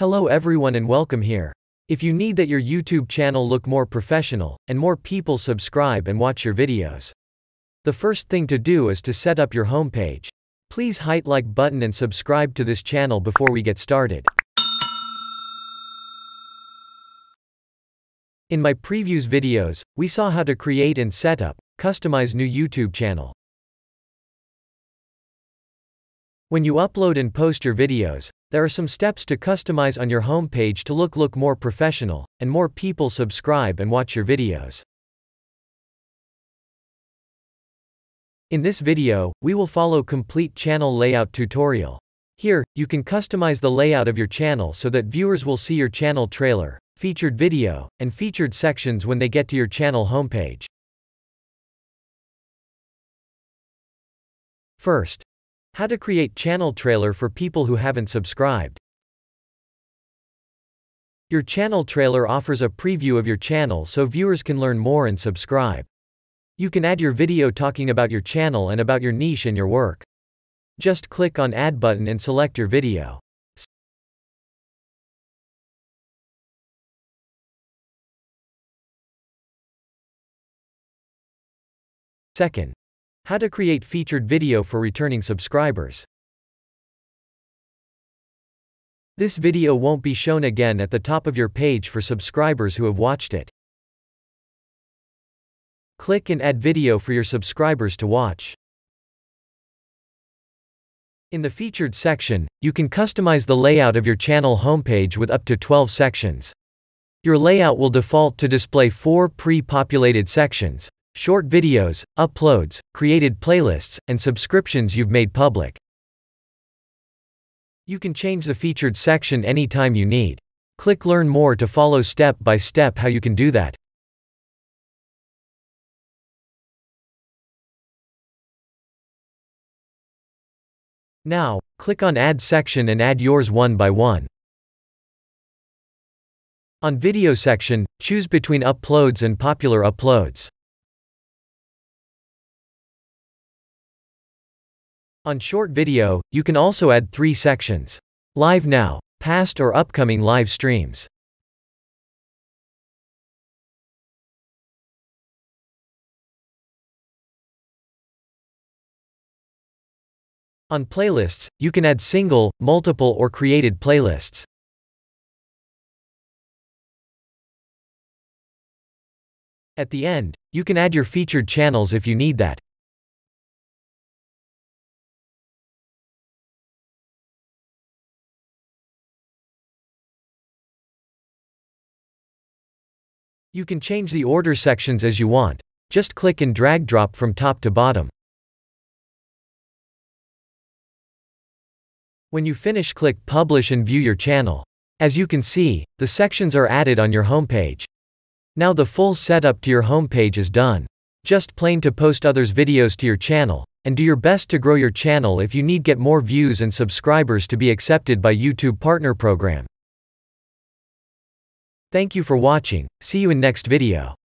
Hello everyone and welcome here. If you need that your YouTube channel look more professional, and more people subscribe and watch your videos, the first thing to do is to set up your homepage. Please hit like button and subscribe to this channel before we get started. In my previous videos, we saw how to create and set up, customize new YouTube channel. When you upload and post your videos, there are some steps to customize on your homepage to look more professional, and more people subscribe and watch your videos. In this video, we will follow complete channel layout tutorial. Here, you can customize the layout of your channel so that viewers will see your channel trailer, featured video, and featured sections when they get to your channel homepage. First, how to create channel trailer for people who haven't subscribed. Your channel trailer offers a preview of your channel so viewers can learn more and subscribe. You can add your video talking about your channel and about your niche and your work. Just click on Add button and select your video. Second, how to create featured video for returning subscribers. This video won't be shown again at the top of your page for subscribers who have watched it. Click and add video for your subscribers to watch. In the featured section, you can customize the layout of your channel homepage with up to 12 sections. Your layout will default to display 4 pre-populated sections: short videos, uploads, created playlists, and subscriptions you've made public. You can change the featured section anytime you need. Click Learn More to follow step by step how you can do that. Now, click on Add section and add yours one by one. On video section, choose between uploads and popular uploads. On short video, you can also add 3 sections: live now, past or upcoming live streams. On playlists, you can add single, multiple or created playlists. At the end, you can add your featured channels if you need that. You can change the order sections as you want. Just click and drag drop from top to bottom. When you finish, click Publish and view your channel. As you can see, the sections are added on your homepage. Now the full setup to your homepage is done. Just plan to post others' videos to your channel, and do your best to grow your channel if you need get more views and subscribers to be accepted by YouTube Partner Program. Thank you for watching. See you in next video.